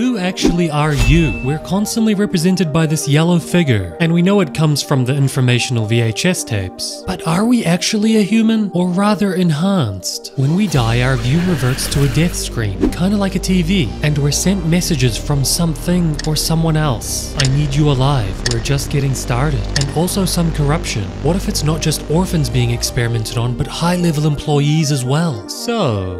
Who actually are you? We're constantly represented by this yellow figure, and we know it comes from the informational VHS tapes. But are we actually a human, or rather enhanced? When we die, our view reverts to a death screen, kinda like a TV, and we're sent messages from something or someone else. I need you alive, we're just getting started, and also some corruption. What if it's not just orphans being experimented on, but high-level employees as well? So...